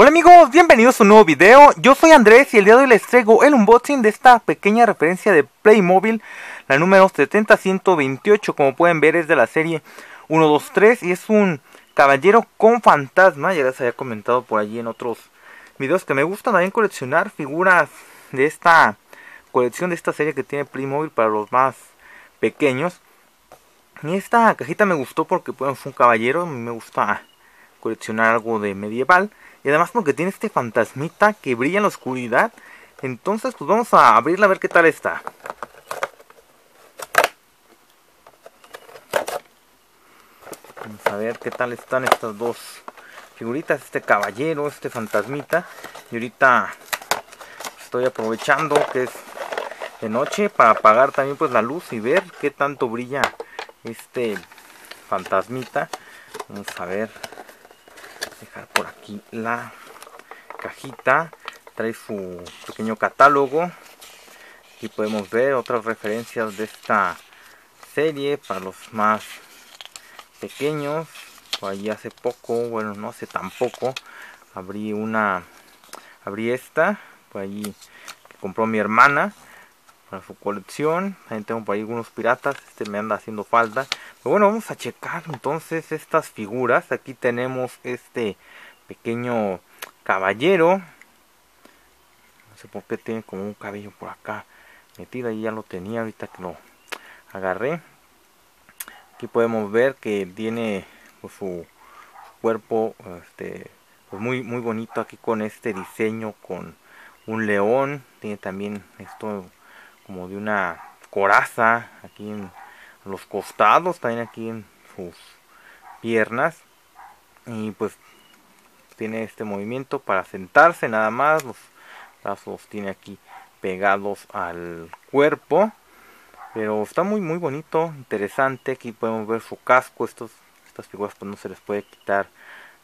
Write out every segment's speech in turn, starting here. Hola amigos, bienvenidos a un nuevo video. Yo soy Andrés y el día de hoy les traigo el unboxing de esta pequeña referencia de Playmobil, la número 70128. Como pueden ver, es de la serie 123 y es un caballero con fantasma. Ya les había comentado por allí en otros videos que me gusta también coleccionar figuras de esta colección, de esta serie que tiene Playmobil para los más pequeños. Y esta cajita me gustó porque bueno, fue un caballero, me gusta coleccionar algo de medieval. Y además porque tiene este fantasmita que brilla en la oscuridad. Entonces pues vamos a abrirla a ver qué tal está. Vamos a ver qué tal están estas dos figuritas. Este caballero, este fantasmita. Y ahorita estoy aprovechando que es de noche para apagar también pues la luz y ver qué tanto brilla este fantasmita. Vamos a ver. Dejar por aquí la cajita. Trae su pequeño catálogo. Aquí podemos ver otras referencias de esta serie para los más pequeños. Por ahí hace poco, bueno, no hace tampoco, abrí esta por ahí que compró mi hermana para su colección. También tengo por ahí algunos piratas. Este me anda haciendo falta. Pero bueno, vamos a checar entonces estas figuras. Aquí tenemos este pequeño caballero. No sé por qué tiene como un cabello por acá metido. Ahí ya lo tenía, ahorita que lo agarré. Aquí podemos ver que tiene pues, su cuerpo pues muy bonito. Aquí con este diseño con un león. Tiene también esto como de una coraza aquí en los costados, también aquí en sus piernas, y pues tiene este movimiento para sentarse nada más. Los brazos tiene aquí pegados al cuerpo, pero está muy bonito, interesante. Aquí podemos ver su casco. Estas figuras pues no se les puede quitar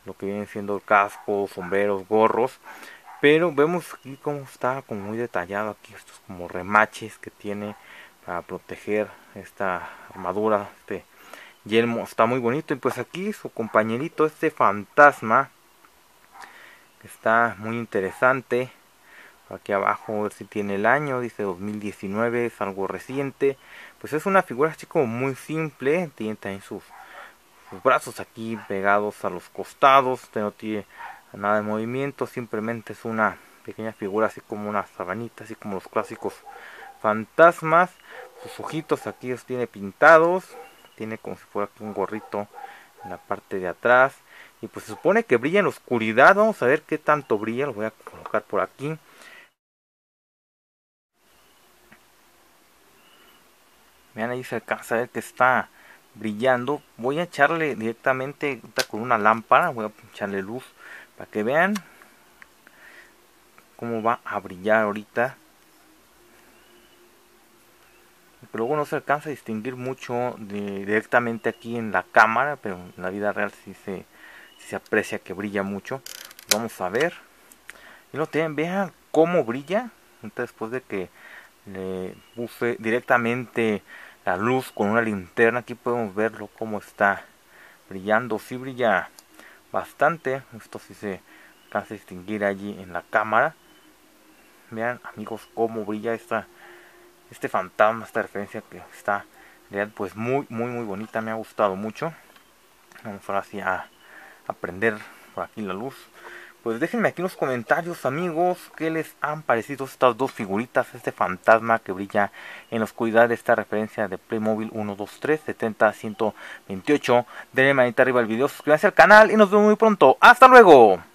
lo que vienen siendo el casco, sombreros, gorros. Pero vemos aquí cómo está como muy detallado aquí estos como remaches que tiene para proteger esta armadura, este yelmo. Está muy bonito. Y pues aquí su compañerito, este fantasma, está muy interesante. Aquí abajo a ver si tiene el año, dice 2019, es algo reciente. Pues es una figura así como muy simple. Tiene también sus brazos aquí pegados a los costados. Este no tiene nada de movimiento, simplemente es una pequeña figura así como una sabanita, así como los clásicos fantasmas. Sus ojitos aquí los tiene pintados, tiene como si fuera un gorrito en la parte de atrás. Y pues se supone que brilla en la oscuridad. Vamos a ver qué tanto brilla. Lo voy a colocar por aquí. Vean, ahí se alcanza a ver que está brillando. Voy a echarle directamente con una lámpara, voy a echarle luz para que vean cómo va a brillar ahorita. Pero luego no se alcanza a distinguir mucho directamente aquí en la cámara, pero en la vida real sí se aprecia que brilla mucho. Vamos a ver. Y lo tienen, vean cómo brilla. Entonces, después de que le puse directamente la luz con una linterna, aquí podemos verlo cómo está brillando. Sí brilla bastante. Esto sí se alcanza a distinguir allí en la cámara. Vean amigos cómo brilla este fantasma, esta referencia que está en realidad pues muy bonita. Me ha gustado mucho. Vamos ahora sí a prender por aquí la luz. Pues déjenme aquí en los comentarios amigos qué les han parecido estas dos figuritas. Este fantasma que brilla en la oscuridad, esta referencia de Playmobil 123 70128. Denle manita arriba al video, suscríbanse al canal y nos vemos muy pronto. ¡Hasta luego!